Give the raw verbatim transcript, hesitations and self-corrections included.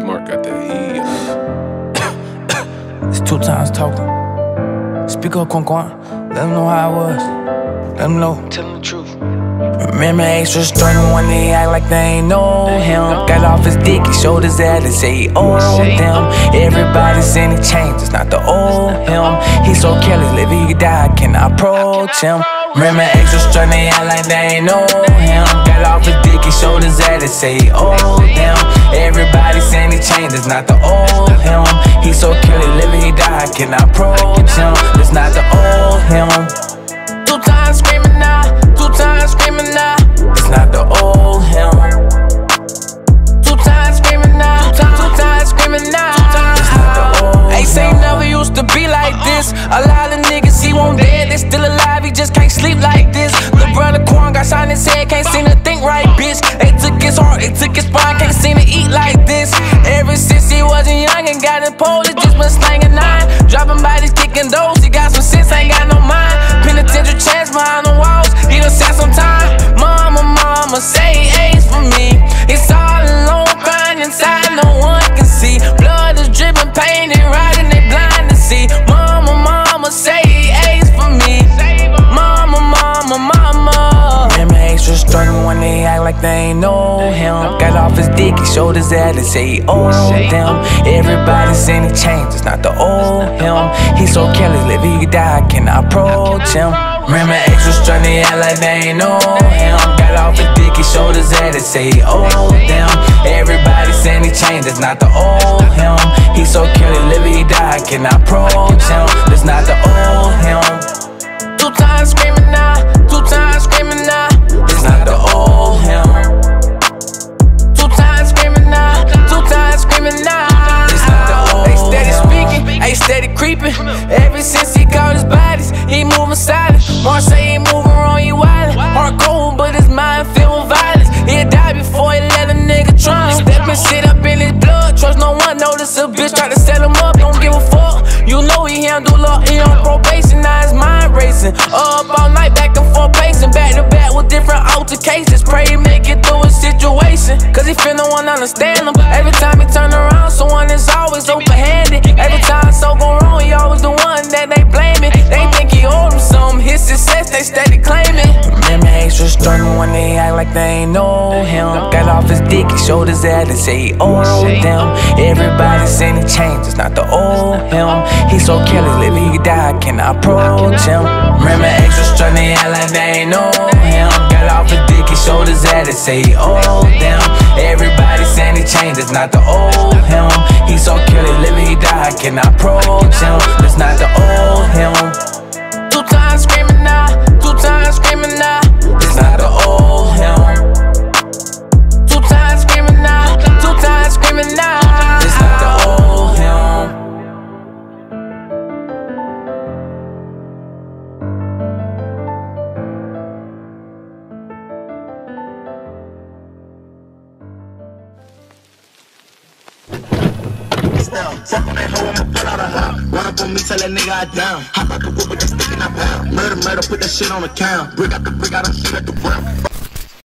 D-Mark got that E. Uh. It's two times talking. Speak up, Quan-Quan. Let them know how I was. Let them know. Tell them the truth. Remember extra strong when they act like they ain't know him. Got off his dick, he showed his head and say he owe them. Everybody's saying he changed, it's not the old him. He's so careless, live he die, can I approach him? Remember extra strong, they act like they ain't know him. Got off his dick, he showed his head and say he owe them. Everybody's saying he changed, it's not the old him. He's so careless, live he die, can I approach him? It's not the old him. Two times screaming now, two times screaming now. It's not the old him. Two times screaming now, two times, two times screaming now. It's not the old him. Ace ain't never used to be like this. A lot of niggas he won't dead, they still alive, he just can't sleep like this. LeBron and Quan got shot in his head, can't seem to think right, bitch. They took his heart, they took his spine, can't seem to eat like this. Ever since he wasn't young and got in pole, it just been slanging nine, dropping bodies, kicking those. He got some sense, ain't got no mind. Penitentiary chance behind the walls, he done sat some time. Mama, mama, say Ace for me. It's all alone, crying inside, no one can see. Blood is dripping, pain and riding, they blind to see. Mama, mama, say Ace for me. Mama, mama, mama. Remember Ace was struggling when they act like they ain't know him. Got off his dick, he showed his head and say he owe them. Everybody's saying he changed, it's not the old him. He's so careless, live he die, can I approach him? Remember X was trying to act like they ain't know him. Got off his dick, he showed his head and say he owe them. Everybody's saying he changed, it's not the old him. He's so careless, live he die, can I approach him? It's not the old him. Two times screaming now, two times screaming now. It's not the old him. Two times screaming now, two times screaming now. It's not the old him. They steady speaking, they steady creeping. Ever since he caught his bodies, he moving silent. Mar say he moving wrong, he wildin'. Heart cold, but his mind filled with violence. He'll die before he let a nigga try him. Stepping shit up in his blood, trust no one. Notice a bitch try to set him up, don't give a fuck. You know he handle law, he on probation, now his mind racing. Up all night, back and forth, pacing, back to back with different altercations. Pray he make it through his situation, cause he finna wanna understand him. Every time he turn around, someone is always open-handed. Every time so go wrong, he always the one that they blaming. They think he owed him something, his success they steady claiming. Remember Ace was struggling when they act like they ain't know him. Got off his dick, he showed his head and say he owe them. Everybody's saying he changed, it's not the old him. He's so careless, live he die, can I approach him? Remember X was trying to act like they ain't know him. Got off his dick, he showed his head and say he owe them. Everybody saying he changed, it's not the old him. He's so careless, live he die, can I approach him? It's not the old him. Two times screaming now, two times screaming now. It's not the old him. Two times screaming now, two times screaming now. It's not the old him. Me tell that nigga I down. Hop out the whip with that stick in my pound. Murder, murder, put that shit on the count. Brick out the brick, I don't shit at the ground.